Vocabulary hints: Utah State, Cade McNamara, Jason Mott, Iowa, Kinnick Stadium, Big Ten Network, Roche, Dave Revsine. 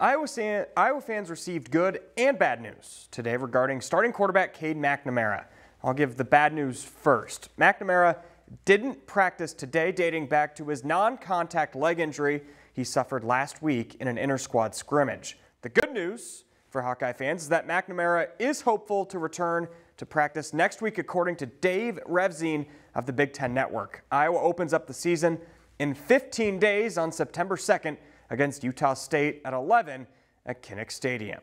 Iowa fans received good and bad news today regarding starting quarterback Cade McNamara. I'll give the bad news first. McNamara didn't practice today, dating back to his non-contact leg injury he suffered last week in an inter-squad scrimmage. The good news for Hawkeye fans is that McNamara is hopeful to return to practice next week, according to Dave Revsine of the Big Ten Network. Iowa opens up the season in 15 days on September 2nd against Utah State at 11 at Kinnick Stadium.